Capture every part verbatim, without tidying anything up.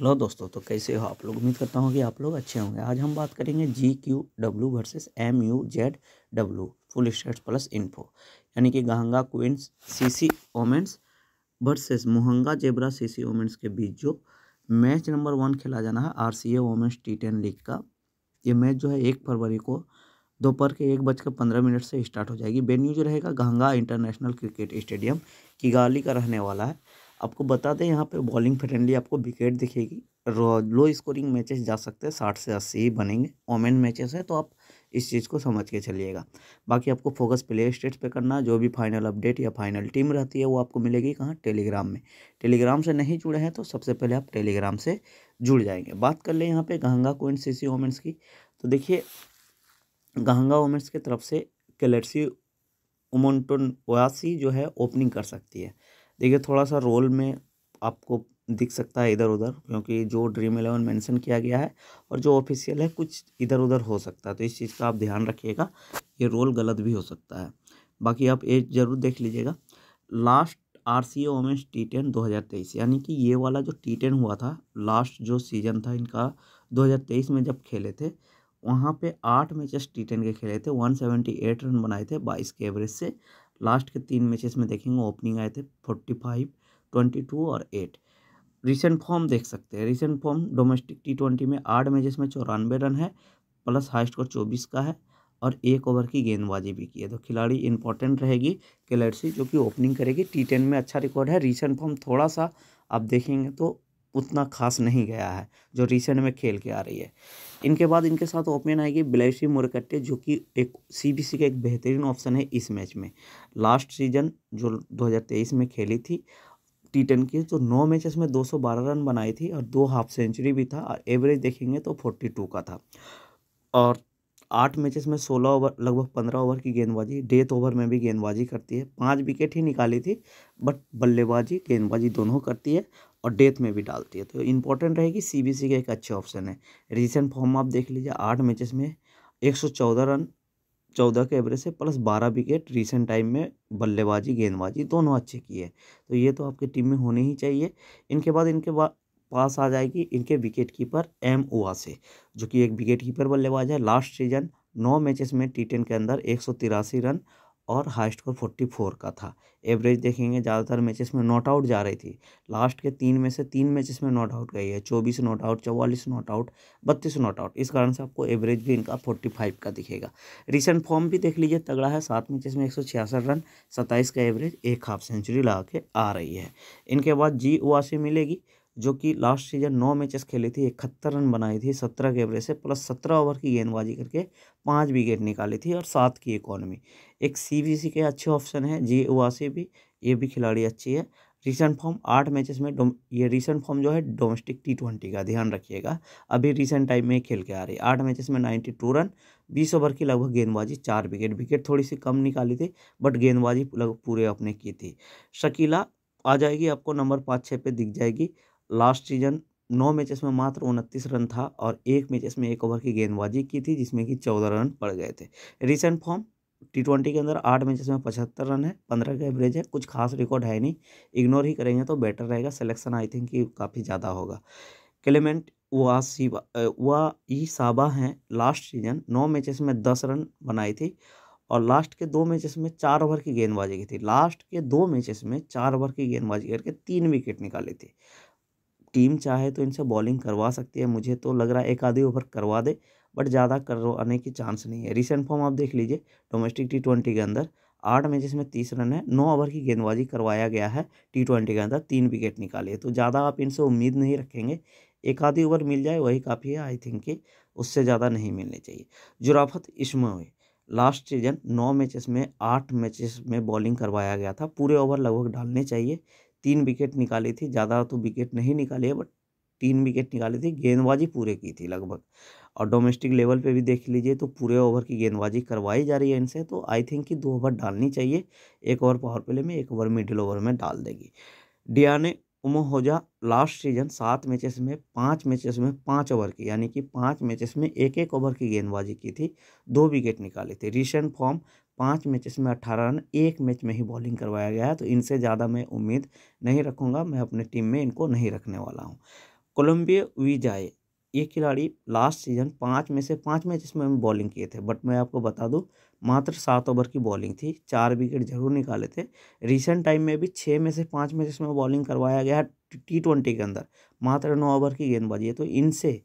Hello दोस्तों, तो कैसे हो आप लोग। उम्मीद करता हूँ कि आप लोग अच्छे होंगे। आज हम बात करेंगे G Q W versus M U Z W full stats plus info, यानी कि Gahanga queen's CC women's versus Muhanga Zebra CC women's के बीच जो मैच नंबर वन खेला जाना है RCA women's T ten league का। ये मैच जो है एक फरवरी को दोपहर के एक बजकर पंद्रह मिनट से स्टार्ट हो जाएगी। वेन्यू जो रहेगा Gahanga international cricket stadium Kigali का रहने वाला है। आपको बता दें, यहाँ पे बॉलिंग फ्रेंडली आपको विकेट दिखेगी। लो स्कोरिंग मैचेस जा सकते हैं, साठ से अस्सी ही बनेंगे। ओमेन मैचेस है तो आप इस चीज़ को समझ के चलिएगा। बाकी आपको फोकस प्ले स्टेट्स पे करना है। जो भी फाइनल अपडेट या फाइनल टीम रहती है वो आपको मिलेगी कहाँ, टेलीग्राम में। टेलीग्राम से नहीं जुड़े हैं तो सबसे पहले आप टेलीग्राम से जुड़ जाएंगे। बात कर लें यहाँ पर गाहंगा क्वींस सीसी वोमेन्स की, तो देखिए गाहंगा वोमेन्स की तरफ से केलेटी उमोंटन ओयासी जो है ओपनिंग कर सकती है। देखिए थोड़ा सा रोल में आपको दिख सकता है इधर उधर, क्योंकि जो ड्रीम इलेवन मेंशन किया गया है और जो ऑफिशियल है कुछ इधर उधर हो सकता है, तो इस चीज़ का आप ध्यान रखिएगा। ये रोल गलत भी हो सकता है। बाकी आप ये ज़रूर देख लीजिएगा। Last RCA women's T ten दो हज़ार तेईस यानी कि ये वाला जो टी टेन हुआ था लास्ट जो सीज़न था इनका दो हज़ार तेईस में जब खेले थे, वहाँ पे आठ मैचेस टी टेन के खेले थे, वन सेवेंटी एट रन बनाए थे बाईस के एवरेज से। लास्ट के तीन मैचेस में देखेंगे ओपनिंग आए थे फोर्टी फाइव, ट्वेंटी टू और एट। रिसेंट फॉर्म देख सकते हैं। Recent form domestic T twenty में आठ मैचेस में चौरानवे रन है, प्लस हाई स्कोर चौबीस का है और एक ओवर की गेंदबाजी भी की है। तो खिलाड़ी इंपॉर्टेंट रहेगी केलेटी, जो कि ओपनिंग करेगी। टी टेन में अच्छा रिकॉर्ड है। रिसेंट फॉर्म थोड़ा सा आप देखेंगे तो उतना खास नहीं गया है जो रिसेंट में खेल के आ रही है। इनके बाद इनके साथ ओपनिंग आएगी ब्लाश्री मोरकटे, जो कि एक सीबीसी का एक बेहतरीन ऑप्शन है इस मैच में। लास्ट सीजन जो दो हज़ार तेईस में खेली थी टी टेन की, तो नौ मैचेस में दो सौ बारह रन बनाई थी और दो हाफ सेंचुरी भी था। एवरेज देखेंगे तो बयालीस का था और आठ मैचेस में सोलह ओवर लगभग पंद्रह ओवर की गेंदबाजी, डेथ ओवर में भी गेंदबाजी करती है। पाँच विकेट ही निकाली थी, बट बल्लेबाजी गेंदबाजी दोनों करती है और डेथ में भी डालती है, तो इम्पोर्टेंट रहेगी। सीबीसी का एक अच्छे ऑप्शन है। रिसेंट फॉर्म आप देख लीजिए, आठ मैचेस में एक सौ चौदह रन, चौदह के एवरेज से, प्लस बारह विकेट। रिसेंट टाइम में बल्लेबाजी गेंदबाजी दोनों अच्छे की है, तो ये तो आपकी टीम में होनी ही चाहिए। इनके बाद इनके बाद पास आ जाएगी इनके विकेट कीपर एम ओआ से, जो कि एक विकेट कीपर बल्लेबाज है। लास्ट सीजन नौ मैचेस में टी टेन के अंदर एक सौ तिरासी रन और हाई स्कोर चौवालीस का था। एवरेज देखेंगे ज़्यादातर मैचेस में नॉट आउट जा रही थी। लास्ट के तीन में से तीन मैचेस में नॉट आउट गई है, चौबीस नॉट आउट, चौवालीस नॉट आउट, बत्तीस नॉट आउट। इस कारण से आपको एवरेज भी इनका पैंतालीस का दिखेगा। रिसेंट फॉर्म भी देख लीजिए तगड़ा है। सात मैचेस में एक सौ छियासठ रन, सत्ताईस का एवरेज, एक हाफ सेंचुरी लगा के आ रही है। इनके बाद जी ओआ से मिलेगी, जो कि लास्ट सीजन नौ मैचेस खेली थी, इकहत्तर रन बनाई थी, सत्रह के एवरेज से, प्लस सत्रह ओवर की गेंदबाजी करके पाँच विकेट निकाली थी और सात की इकोनॉमी। एक सीबीसी के अच्छे ऑप्शन है जी ओवासी भी, ये भी खिलाड़ी अच्छी है। रिसेंट फॉर्म आठ मैचेस में, ये रिसेंट फॉर्म जो है डोमेस्टिक टी ट्वेंटी का ध्यान रखिएगा, अभी रिसेंट टाइम में खेल के आ रही है। आठ मैचेस में नाइन्टी टू रन, बीस ओवर की लगभग गेंदबाजी, चार विकेट। विकेट थोड़ी सी कम निकाली थी बट गेंदबाजी लगभग पूरे अपने की थी। शकीला आ जाएगी आपको नंबर पाँच छः पे दिख जाएगी। लास्ट सीजन नौ मैचेस में मात्र उनतीस रन था और एक मैचेस में एक ओवर की गेंदबाजी की थी, जिसमें कि चौदह रन पड़ गए थे। रिसेंट फॉर्म टी ट्वेंटी के अंदर आठ मैचेस में पचहत्तर रन है, पंद्रह का एवरेज है, कुछ खास रिकॉर्ड है नहीं, इग्नोर ही करेंगे तो बेटर रहेगा। सिलेक्शन आई थिंक कि काफ़ी ज़्यादा होगा। क्लेमेंट उवासी साबा हैं, लास्ट सीजन नौ मैचेस में दस रन बनाई थी और लास्ट के दो मैचेस में चार ओवर की गेंदबाजी की थी। लास्ट के दो मैचेस में चार ओवर की गेंदबाजी करके तीन विकेट निकाली थी। टीम चाहे तो इनसे बॉलिंग करवा सकती है, मुझे तो लग रहा है एक आधे ओवर करवा दे, बट ज़्यादा करवाने की चांस नहीं है। रिसेंट फॉर्म आप देख लीजिए डोमेस्टिक टी ट्वेंटी के अंदर आठ मैचेस में तीस रन है, नौ ओवर की गेंदबाजी करवाया गया है, टी ट्वेंटी के अंदर तीन विकेट निकाली है, तो ज़्यादा आप इनसे उम्मीद नहीं रखेंगे। एक आधी ओवर मिल जाए वही काफ़ी है, आई थिंक कि उससे ज़्यादा नहीं मिलने चाहिए। जुराफत इश्मा हुई, लास्ट सीजन नौ मैचेस में आठ मैचेस में बॉलिंग करवाया गया था, पूरे ओवर लगभग डालने चाहिए, तीन विकेट निकाली थी, ज़्यादा तो विकेट नहीं निकाली है बट तीन विकेट निकाली थी, गेंदबाजी पूरे की थी लगभग। और डोमेस्टिक लेवल पे भी देख लीजिए तो पूरे ओवर की गेंदबाजी करवाई जा रही है इनसे, तो आई थिंक कि दो ओवर डालनी चाहिए, एक ओवर पावर प्ले में, एक ओवर मिडिल ओवर में डाल देगी। डियाने उमोहोजा लास्ट सीजन सात मैचेस में पाँच मैचेस में पाँच ओवर की, यानी कि पाँच मैचेस में एक एक ओवर की गेंदबाजी की थी, दो विकेट निकाले थे। रिसेंट फॉर्म पाँच मैचेस में अट्ठारह रन, एक मैच में ही बॉलिंग करवाया गया है, तो इनसे ज़्यादा मैं उम्मीद नहीं रखूँगा, मैं अपने टीम में इनको नहीं रखने वाला हूँ। कोलंबिया विजाये, ये खिलाड़ी लास्ट सीजन पाँच में से पाँच मैच इसमें हम बॉलिंग किए थे, बट मैं आपको बता दूं मात्र सात ओवर की बॉलिंग थी, चार विकेट जरूर निकाले थे। रिसेंट टाइम में भी छः में से पाँच मैच इसमें बॉलिंग करवाया गया टी ट्वेंटी के अंदर, मात्र नौ ओवर की गेंदबाजी है। तो इनसे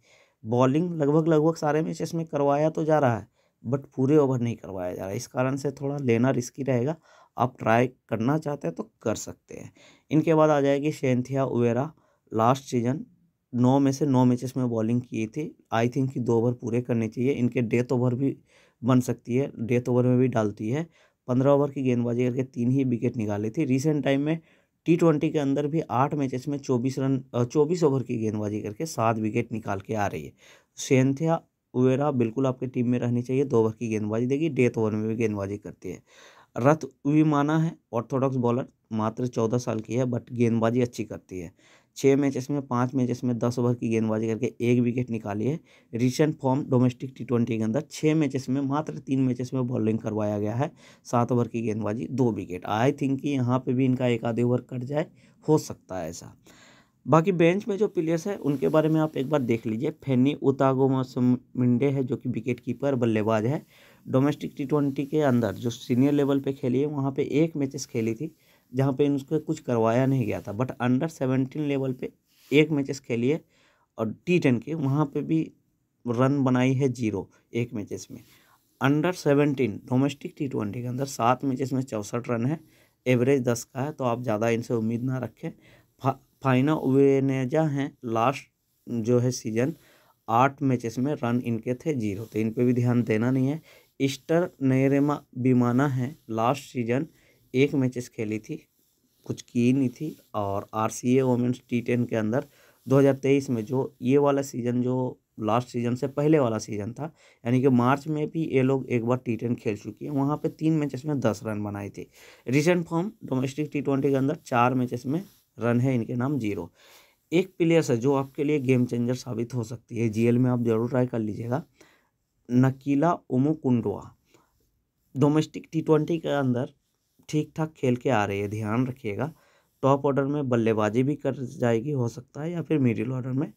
बॉलिंग लगभग लगभग सारे मैच इसमें करवाया तो जा रहा है, बट पूरे ओवर नहीं करवाया जा रहा है, इस कारण से थोड़ा लेना रिस्की रहेगा। आप ट्राई करना चाहते हैं तो कर सकते हैं। इनके बाद आ जाएगी सेंथिया उवेरा, लास्ट सीजन नौ में से नौ मैचेस में बॉलिंग की थी। आई थिंक कि दो ओवर पूरे करने चाहिए, इनके डेथ ओवर भी बन सकती है, डेथ ओवर में भी डालती है। पंद्रह ओवर की गेंदबाजी करके तीन ही विकेट निकाली थी। रिसेंट टाइम में टी ट्वेंटी के अंदर भी आठ मैचेस में चौबीस रन चौबीस ओवर की गेंदबाजी करके सात विकेट निकाल के आ रही है। सेंथिया उवेरा बिल्कुल आपकी टीम में रहनी चाहिए, दो ओवर की गेंदबाजी देगी, डेथ ओवर में भी गेंदबाजी करती है। राथवी माना है ऑर्थोडॉक्स बॉलर, मात्र चौदह साल की है, बट गेंदबाजी अच्छी करती है। छः मैचेस में पाँच मैचेस में दस ओवर की गेंदबाजी करके एक विकेट निकाली है। Recent form domestic T twenty के अंदर छः मैचेस में मात्र तीन मैचेस में बॉलिंग करवाया गया है, सात ओवर की गेंदबाजी दो विकेट। आई थिंक कि यहाँ पे भी इनका एक आधे ओवर कट जाए, हो सकता है ऐसा। बाकी बेंच में जो प्लेयर्स है उनके बारे में आप एक बार देख लीजिए। फैनी उतागोमासिमिंडे है जो कि विकेट कीपर बल्लेबाज है, डोमेस्टिक टी ट्वेंटी के अंदर जो सीनियर लेवल पे खेली है वहाँ पे एक मैचेस खेली थी जहाँ पे इनको कुछ करवाया नहीं गया था, बट अंडर सेवेंटीन लेवल पे एक मैचेस खेली है और टी टेन के वहाँ पे भी रन बनाई है जीरो एक मैचेस में। Under seventeen domestic T twenty के अंदर सात मैचेस में चौंसठ रन है, एवरेज दस का है, तो आप ज़्यादा इनसे उम्मीद ना रखें। फा, फाइनल उवेनेजा हैं, लास्ट जो है सीजन आठ मैचेस में रन इनके थे जीरो, तो इन पर भी ध्यान देना नहीं है। ईस्टर नेरेमा बीमाना है, लास्ट सीजन एक मैचेस खेली थी, कुछ की नहीं थी, और आरसीए वोमेंस टी टेन के अंदर दो हज़ार तेईस में जो ये वाला सीज़न जो लास्ट सीजन से पहले वाला सीज़न था, यानी कि मार्च में भी ये लोग एक बार टी टेन खेल चुकी है, वहाँ पे तीन मैचेस में दस रन बनाए थे। Recent form domestic T twenty के अंदर चार मैचेस में रन है इनके नाम जीरो। एक प्लेयर्स है जो आपके लिए गेम चेंजर साबित हो सकती है, जी एल में आप जरूर ट्राई कर लीजिएगा। नकीला उमो डोमेस्टिक टी ट्वेंटी के अंदर ठीक ठाक खेल के आ रही है, ध्यान रखिएगा। टॉप ऑर्डर में बल्लेबाजी भी कर जाएगी हो सकता है, या फिर मिडिल ऑर्डर में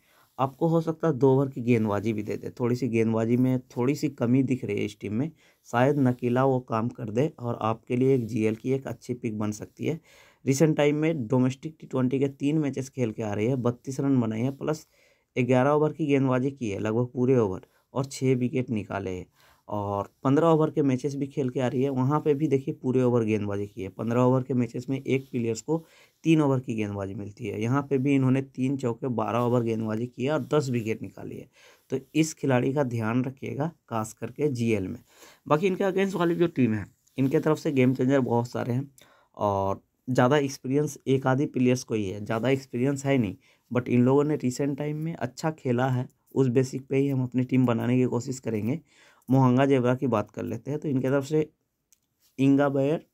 आपको हो सकता है दो ओवर की गेंदबाजी भी दे दे। थोड़ी सी गेंदबाजी में थोड़ी सी कमी दिख रही है इस टीम में, शायद नकीला वो काम कर दे और आपके लिए एक जीएल की एक अच्छी पिक बन सकती है। रिसेंट टाइम में डोमेस्टिक टी ट्वेंटी के तीन मैचेस खेल के आ रही है, बत्तीस रन बनाए हैं, प्लस ग्यारह ओवर की गेंदबाजी की है लगभग पूरे ओवर, और छः विकेट निकाले हैं। और पंद्रह ओवर के मैचेस भी खेल के आ रही है, वहाँ पे भी देखिए पूरे ओवर गेंदबाजी की है। पंद्रह ओवर के मैचेस में एक प्लेयर्स को तीन ओवर की गेंदबाजी मिलती है, यहाँ पे भी इन्होंने तीन चौके बारह ओवर गेंदबाजी की है और दस विकेट निकाली है। तो इस खिलाड़ी का ध्यान रखिएगा, खास करके जीएल में। बाकी इनके अगेंस्ट वाली जो टीम है इनके तरफ से गेम चेंजर बहुत सारे हैं, और ज़्यादा एक्सपीरियंस एक आधी प्लेयर्स को ही है, ज़्यादा एक्सपीरियंस है नहीं, बट इन लोगों ने रिसेंट टाइम में अच्छा खेला है, उस बेसिक पे ही हम अपनी टीम बनाने की कोशिश करेंगे। मोहंगा जेबरा की बात कर लेते हैं तो इनके तरफ से इंगाबेयर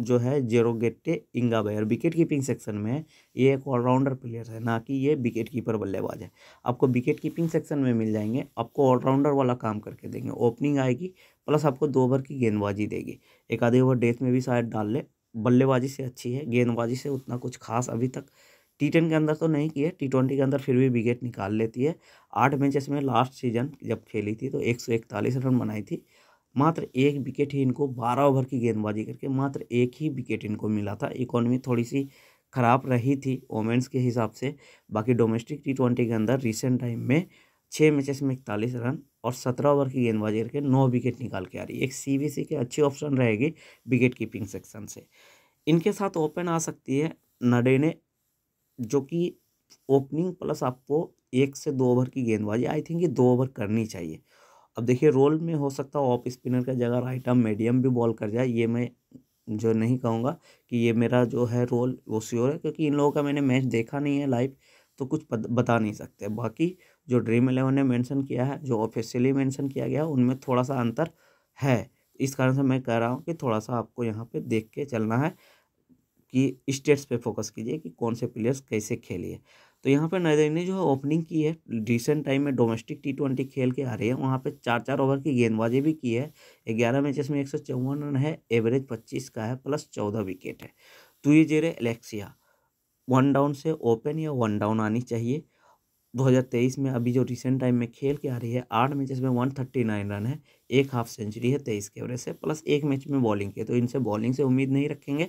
जो है जेरोगेट्टे इंगाबेयर विकेट कीपिंग सेक्शन में है, ये एक ऑलराउंडर प्लेयर है, ना कि ये विकेट कीपर बल्लेबाज है। आपको विकेट कीपिंग सेक्शन में मिल जाएंगे, आपको ऑलराउंडर वाला काम करके देंगे, ओपनिंग आएगी प्लस आपको दो ओवर की गेंदबाजी देगी, एक आधे ओवर डेथ में भी शायद डाल ले। बल्लेबाजी से अच्छी है, गेंदबाजी से उतना कुछ खास अभी तक टी टेन के अंदर तो नहीं की है, टी ट्वेंटी के अंदर फिर भी विकेट निकाल लेती है। आठ मैचेस में लास्ट सीजन जब खेली थी तो एक सौ इकतालीस रन बनाई थी, मात्र एक विकेट ही इनको बारह ओवर की गेंदबाजी करके मात्र एक ही विकेट इनको मिला था। इकोनॉमी थोड़ी सी खराब रही थी वोमेंस के हिसाब से। बाकी डोमेस्टिक टी ट्वेंटी के अंदर रिसेंट टाइम में छः मैचेस में इकतालीस रन और सत्रह ओवर की गेंदबाजी करके नौ विकेट निकाल के आ रही है। एक सी बी सी के अच्छी ऑप्शन रहेगी विकेट कीपिंग सेक्शन से। इनके साथ ओपन आ सकती है नडे ने, जो कि ओपनिंग प्लस आपको एक से दो ओवर की गेंदबाजी, आई थिंक ये दो ओवर करनी चाहिए। अब देखिए रोल में हो सकता है ऑफ स्पिनर का जगह राइट आर्म मीडियम भी बॉल कर जाए, ये मैं जो नहीं कहूँगा कि ये मेरा जो है रोल वो श्योर है, क्योंकि इन लोगों का मैंने मैच देखा नहीं है लाइव तो कुछ बता नहीं सकते। बाकी जो ड्रीम इलेवन ने मेंशन किया है, जो ऑफिशियली मेंशन किया गया है, उनमें थोड़ा सा अंतर है, इस कारण से मैं कह रहा हूँ कि थोड़ा सा आपको यहाँ पर देख के चलना है कि स्टेट्स पे फोकस कीजिए कि कौन से प्लेयर्स कैसे खेलिए। तो यहाँ पे नदे ने जो है ओपनिंग की है, रिसेंट टाइम में डोमेस्टिक टी ट्वेंटी खेल के आ रही है, वहाँ पे चार चार ओवर की गेंदबाजी भी की है, ग्यारह मैचेस में एक सौ चौवन रन है, एवरेज पच्चीस का है, प्लस चौदह विकेट है। तुइजेरे एलेक्सिया वन डाउन से ओपन या वन डाउन आनी चाहिए, दो हज़ार तेईस में अभी जो रिसेंट टाइम में खेल के आ रही है, आठ मैचेस में एक सौ उनतालीस रन है, एक हाफ सेंचुरी है तेईस के एवरेज से, प्लस एक मैच में बॉलिंग की, तो इनसे बॉलिंग से उम्मीद नहीं रखेंगे।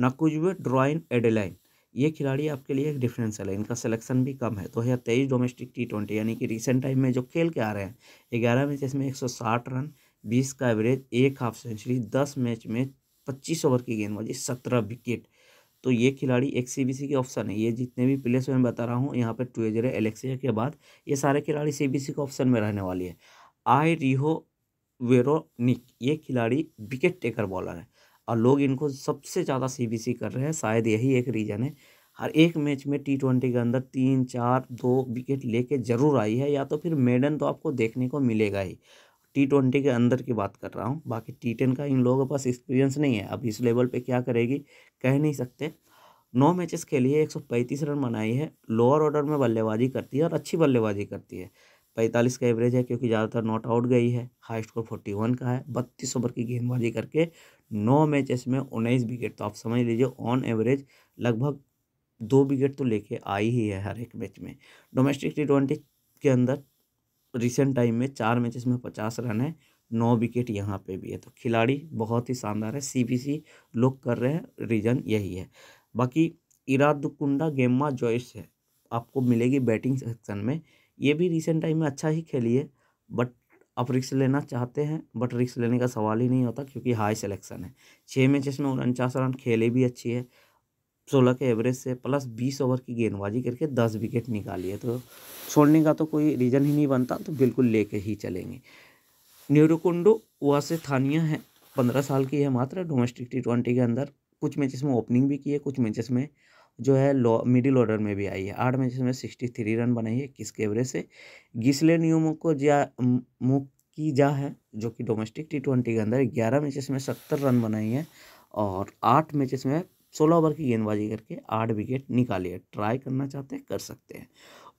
नकुजुवे ड्रॉइन एडेलाइन, ये खिलाड़ी आपके लिए एक डिफरेंशियल है, इनका सिलेक्शन भी कम है। दो हज़ार तेईस डोमेस्टिक टी ट्वेंटी यानी कि रिसेंट टाइम में जो खेल के आ रहे हैं, ग्यारह मैचेस में एक सौ साठ रन, बीस का एवरेज, एक हाफ सेंचुरी, दस मैच में पच्चीस ओवर की गेंदबाजी, सत्रह विकेट, तो ये खिलाड़ी एक सी बी सी के ऑप्शन है। ये जितने भी प्लेयर्स मैं बता रहा हूँ यहाँ पर टुइजेरे एलेक्सिया के बाद ये सारे खिलाड़ी सी बी सी के ऑप्शन में रहने वाली है। आरी रिहो वेरो निक, ये खिलाड़ी विकेट टेकर बॉलर है और लोग इनको सबसे ज़्यादा सीबीसी कर रहे हैं, शायद यही एक रीज़न है। हर एक मैच में टी ट्वेंटी के अंदर तीन चार दो विकेट लेके जरूर आई है, या तो फिर मेडन तो आपको देखने को मिलेगा ही। टी ट्वेंटी के अंदर की बात कर रहा हूँ, बाकी टी टेन का इन लोगों के पास एक्सपीरियंस नहीं है। अब इस लेवल पे क्या करेगी कह नहीं सकते। नौ मैचेस खेली है, एक सौ पैंतीस रन बनाई है, लोअर ऑर्डर में बल्लेबाजी करती है और अच्छी बल्लेबाजी करती है। पैंतालीस का एवरेज है क्योंकि ज़्यादातर नॉट आउट गई है, हाई स्कोर फोर्टी वन का है, बत्तीस ओवर की गेंदबाजी करके नौ मैचेस में उन्नीस विकेट, तो आप समझ लीजिए ऑन एवरेज लगभग दो विकेट तो लेके आई ही है हर एक मैच में। डोमेस्टिक टी ट्वेंटी के अंदर रिसेंट टाइम में चार मैचेस में पचास रन है, नौ विकेट यहाँ पे भी है, तो खिलाड़ी बहुत ही शानदार है, सी बी सी लोग कर रहे हैं, रीज़न यही है। बाकी इरादकुंडा गेमा जॉयस है, आपको मिलेगी बैटिंग सेक्शन में, ये भी रिसेंट टाइम में अच्छा ही खेली है, बट आप रिस्क लेना चाहते हैं, बट रिस्क लेने का सवाल ही नहीं होता क्योंकि हाई सिलेक्शन है। छः मैचेस में उनचास रन खेले भी अच्छी है, सोलह के एवरेज से, प्लस बीस ओवर की गेंदबाजी करके दस विकेट निकाली है, तो छोड़ने का तो कोई रीज़न ही नहीं बनता, तो बिल्कुल लेके ही चलेंगे। न्यूरकुंडो वे थानिया है, पंद्रह साल की है मात्र, डोमेस्टिक टी ट्वेंटी के अंदर कुछ मैचेस में ओपनिंग भी की है, कुछ मैचेस में जो है लो मिडिल ऑर्डर में भी आई है। आठ मैचेस में सिक्सटी थ्री रन बनाई है, इक्कीस के एवरेज से। गिसले न्यूमो को जा मुख की जा है, जो कि डोमेस्टिक टी ट्वेंटी के अंदर ग्यारह मैचेस में सत्तर रन बनाई है और आठ मैचेस में सोलह ओवर की गेंदबाजी करके आठ विकेट निकाली है। ट्राई करना चाहते हैं कर सकते हैं।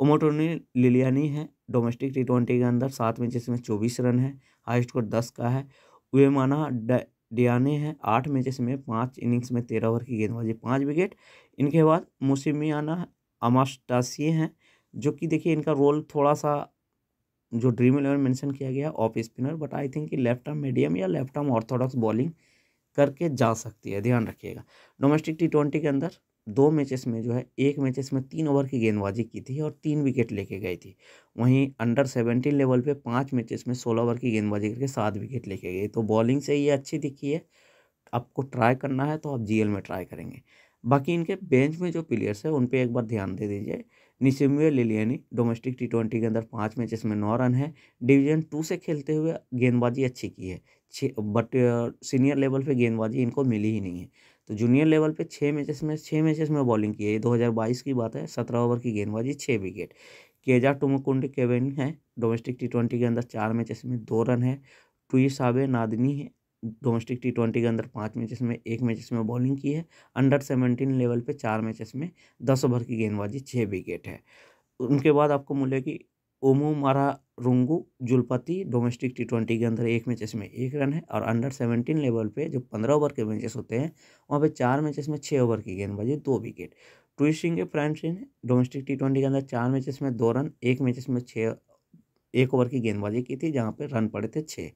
उमोटोनी लिलियानी है, डोमेस्टिक टी ट्वेंटी के अंदर सात मैचेस में चौबीस रन है, हाई स्कोर दस का है। उएमाना डियानी है, आठ मैचेस में पाँच इनिंग्स में तेरह ओवर की गेंदबाजी, पाँच विकेट। इनके बाद मुसिमियाना अमाश्टासी हैं, जो कि देखिए इनका रोल थोड़ा सा जो ड्रीम इलेवन मेंशन किया गया off spinner, but I think कि लेफ्ट आर्म मीडियम या लेफ्ट आर्म ऑर्थोडॉक्स बॉलिंग करके जा सकती है, ध्यान रखिएगा। डोमेस्टिक टी ट्वेंटी के अंदर दो मैचेस में जो है एक मैचेस में तीन ओवर की गेंदबाजी की थी और तीन विकेट लेके गई थी, वहीं अंडर सेवेंटीन लेवल पे पांच मैचेस में सोलह ओवर की गेंदबाजी करके सात विकेट लेके गई, तो बॉलिंग से ये अच्छी दिखी है। आपको ट्राई करना है तो आप जीएल में ट्राई करेंगे। बाकी इनके बेंच में जो प्लेयर्स हैं उन पर एक बार ध्यान दे दीजिए। Nisimwe Liliane domestic T twenty के अंदर पाँच मैचेस में नौ रन है, डिवीजन टू से खेलते हुए गेंदबाजी अच्छी की है, छः बट सीनियर लेवल पे गेंदबाजी इनको मिली ही नहीं है, तो जूनियर लेवल पे छः मैचेस में छः मैचेस में बॉलिंग की है। दो हज़ार बाईस की बात है, सत्रह ओवर की गेंदबाजी, छः विकेट। केजा टुमकुंड केवेन है, डोमेस्टिक टी ट्वेंटी के अंदर चार मैचेस में दो रन है। टुई साबे नादनी है, डोमेस्टिक टी ट्वेंटी के अंदर पाँच मैचेस में एक मैचेस में बॉलिंग की है। अंडर सेवेंटीन लेवल पे चार मैचेस में दस ओवर की गेंदबाजी, छः विकेट है। उनके बाद आपको मिलेगी ओमो मारा रुंगू जुलपति, डोमेस्टिक टी ट्वेंटी के अंदर एक मैचेस में एक रन है और अंडर सेवेंटीन लेवल पे जो पंद्रह ओवर के मैचेस होते हैं वहाँ पे चार मैचेस में छः ओवर की गेंदबाजी, दो विकेट। टुइसिंग फ्रांसिन, डोमेस्टिक टी ट्वेंटी के अंदर चार मैचेस में दो रन, एक मैचेस में छः एक ओवर की गेंदबाजी की थी जहाँ पे रन पड़े थे छः।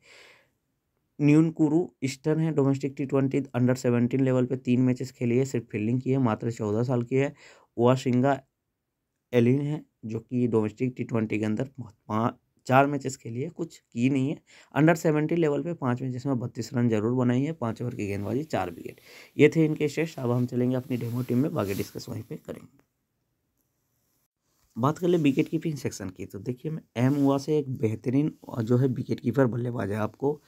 न्यूनकुरू ईस्टर्न है, domestic T twenty under seventeen level पे तीन मैचेस खेली है, सिर्फ फील्डिंग की है, मात्र चौदह साल की है। वाशिंगा एलिन है, जो कि डोमेस्टिक टी ट्वेंटी के अंदर पाँच चार मैचेस खेली है, कुछ की नहीं है। अंडर सेवेंटी लेवल पे पाँच मैचेस में बत्तीस रन जरूर बनाई है, पाँच ओवर की गेंदबाजी, चार विकेट। ये थे इनके शेष। अब हम चलेंगे अपनी डेमो टीम में, बाकी डिस्कस वहीं पे करेंगे। बात कर ले विकेट कीपिंग सेक्शन की, तो देखिए मैं एमओए से एक बेहतरीन जो है विकेट कीपर बल्लेबाज है, आपको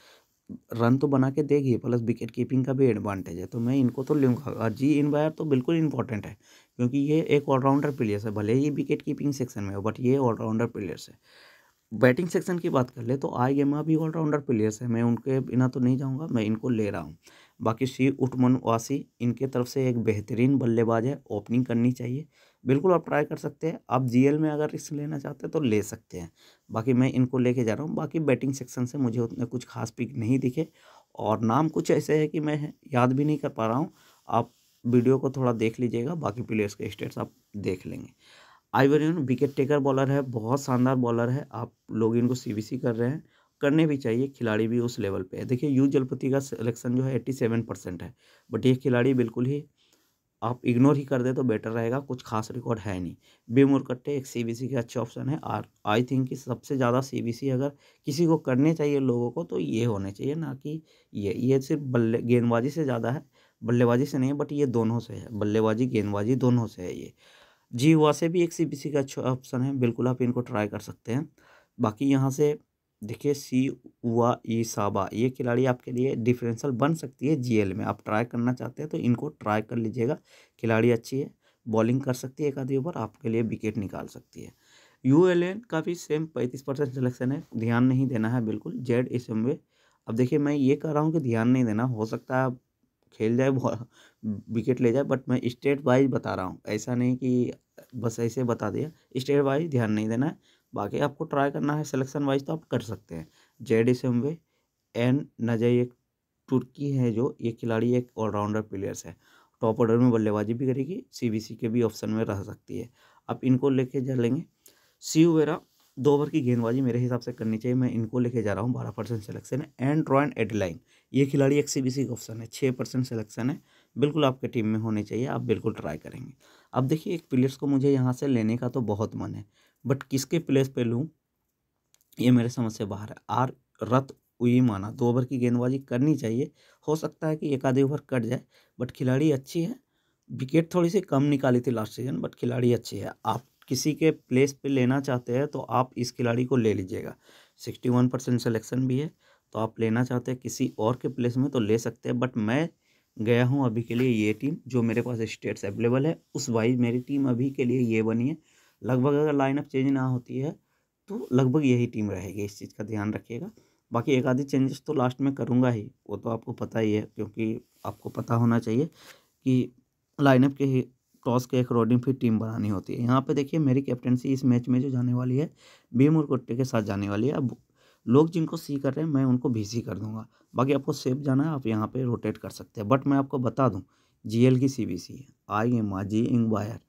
रन तो बना के देगी प्लस विकेट कीपिंग का भी एडवांटेज है, तो मैं इनको तो लूँगा। और जी इनबायर तो बिल्कुल इंपॉर्टेंट है क्योंकि ये एक ऑलराउंडर प्लेयर्स है, भले ही विकेट कीपिंग सेक्शन में हो बट ये ऑलराउंडर प्लेयर्स है। बैटिंग सेक्शन की बात कर ले तो आई गेमा भी ऑलराउंडर प्लेयर्स है, मैं उनके बिना तो नहीं जाऊँगा, मैं इनको ले रहा हूँ। बाकी श्री उटमन वासी इनके तरफ से एक बेहतरीन बल्लेबाज है, ओपनिंग करनी चाहिए, बिल्कुल आप ट्राई कर सकते हैं। आप जीएल में अगर रिस्क लेना चाहते हैं तो ले सकते हैं, बाकी मैं इनको लेके जा रहा हूँ। बाकी बैटिंग सेक्शन से मुझे उतने कुछ खास पिक नहीं दिखे और नाम कुछ ऐसे है कि मैं याद भी नहीं कर पा रहा हूँ, आप वीडियो को थोड़ा देख लीजिएगा, बाकी प्लेयर्स के स्टेट्स आप देख लेंगे। आइवरियन विकेट टेकर बॉलर है, बहुत शानदार बॉलर है। आप लोग इनको सीबीसी कर रहे हैं, करने भी चाहिए, खिलाड़ी भी उस लेवल पे है। देखिए यू जलपति का सिलेक्शन जो है सत्तासी परसेंट है, बट ये खिलाड़ी बिल्कुल ही आप इग्नोर ही कर दे तो बेटर रहेगा, कुछ खास रिकॉर्ड है नहीं। बी मोरकट्टे एक सीबीसी के अच्छे ऑप्शन है, और आई थिंक कि सबसे ज़्यादा सीबीसी अगर किसी को करने चाहिए लोगों को तो ये होने चाहिए, ना कि ये ये सिर्फ बल्ले गेंदबाजी से ज़्यादा है, बल्लेबाजी से नहीं, बट ये दोनों से है, बल्लेबाजी गेंदबाजी दोनों से है। ये जी हुआ से भी एक सीबीसी का अच्छा ऑप्शन है, बिल्कुल आप इनको ट्राई कर सकते हैं। बाकी यहाँ से देखिए सी हुआ ई साबा, ये खिलाड़ी आपके लिए डिफरेंशियल बन सकती है जीएल में, आप ट्राई करना चाहते हैं तो इनको ट्राई कर लीजिएगा। खिलाड़ी अच्छी है, बॉलिंग कर सकती है, एक आधी ओवर आपके लिए विकेट निकाल सकती है। यू एल एन का भी सेम पैंतीस परसेंट सिलेक्शन है, ध्यान नहीं देना है बिल्कुल। जेड इसमें अब देखिए मैं ये कह रहा हूँ कि ध्यान नहीं देना, हो सकता है खेल जाए विकेट ले जाए, बट मैं स्टेट वाइज बता रहा हूँ, ऐसा नहीं कि बस ऐसे बता दिया, स्टेट वाइज ध्यान नहीं देना है। बाकी आपको ट्राई करना है सिलेक्शन वाइज तो आप कर सकते हैं। जेड इसम्बे एन नजय एक तुर्की है, जो ये खिलाड़ी एक ऑलराउंडर प्लेयर्स है, टॉप ऑर्डर में बल्लेबाजी भी करेगी, सीबीसी के भी ऑप्शन में रह सकती है, आप इनको लेके जा लेंगे। सी उवेरा दो ओवर की गेंदबाजी मेरे हिसाब से करनी चाहिए, मैं इनको लेके जा रहा हूँ, बारह परसेंट सिलेक्शन है। एंड ड्रॉन एडलाइन, ये खिलाड़ी एक सीबीसी का ऑप्शन है, छः परसेंट सिलेक्शन है, बिल्कुल आपके टीम में होने चाहिए, आप बिल्कुल ट्राई करेंगे। अब देखिए एक प्लेयर्स को मुझे यहाँ से लेने का तो बहुत मन है, बट किसके प्लेस पे लूँ ये मेरे समझ से बाहर है। आर रथ उमाना, दो ओवर की गेंदबाजी करनी चाहिए, हो सकता है कि एक आधे ओवर कट जाए, बट खिलाड़ी अच्छी है, विकेट थोड़ी सी कम निकाली थी लास्ट सीजन, बट खिलाड़ी अच्छी है। आप किसी के प्लेस पे लेना चाहते हैं तो आप इस खिलाड़ी को ले लीजिएगा, सिक्सटी वन परसेंट सिलेक्शन भी है, तो आप लेना चाहते हैं किसी और के प्लेस में तो ले सकते हैं, बट मैं गया हूँ अभी के लिए ये टीम जो मेरे पास स्टेट्स अवेलेबल है उस वाइज मेरी टीम अभी के लिए ये बनी है। लगभग अगर लाइनअप चेंज ना होती है तो लगभग यही टीम रहेगी, इस चीज़ का ध्यान रखिएगा। बाकी एक आधी चेंजेस तो लास्ट में करूँगा ही, वो तो आपको पता ही है, क्योंकि आपको पता होना चाहिए कि लाइनअप के ही टॉस के अकॉर्डिंग फिर टीम बनानी होती है। यहाँ पे देखिए मेरी कैप्टनसी इस मैच में जो जाने वाली है बी मोरकट्टे के साथ जाने वाली है। अब लोग जिनको सी कर रहे हैं मैं उनको भी सी कर दूँगा, बाकी आपको सेफ जाना है आप यहाँ पर रोटेट कर सकते हैं। बट मैं आपको बता दूँ जी एल की सी बी सी है, आई एम आ जी इंगबायर,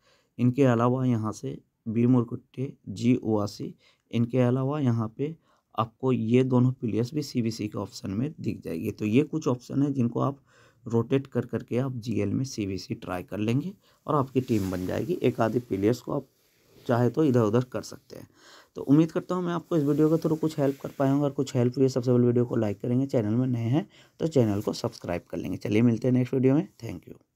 इनके अलावा यहाँ से बी मोरकट्टे जी ओवासी, इनके अलावा यहाँ पे आपको ये दोनों प्लेयर्स भी सीबीसी के ऑप्शन में दिख जाएगी। तो ये कुछ ऑप्शन है जिनको आप रोटेट कर करके आप जीएल में सीबीसी ट्राई कर लेंगे और आपकी टीम बन जाएगी। एक आधे प्लेयर्स को आप चाहे तो इधर उधर कर सकते हैं। तो उम्मीद करता हूँ मैं आपको इस वीडियो के थ्रू कुछ हेल्प कर पाएंगे और कुछ हेल्प हुई है। सबसे पहले वीडियो को लाइक करेंगे, चैनल में नए हैं तो चैनल को सब्सक्राइब कर लेंगे। चलिए मिलते हैं नेक्स्ट वीडियो में, थैंक यू।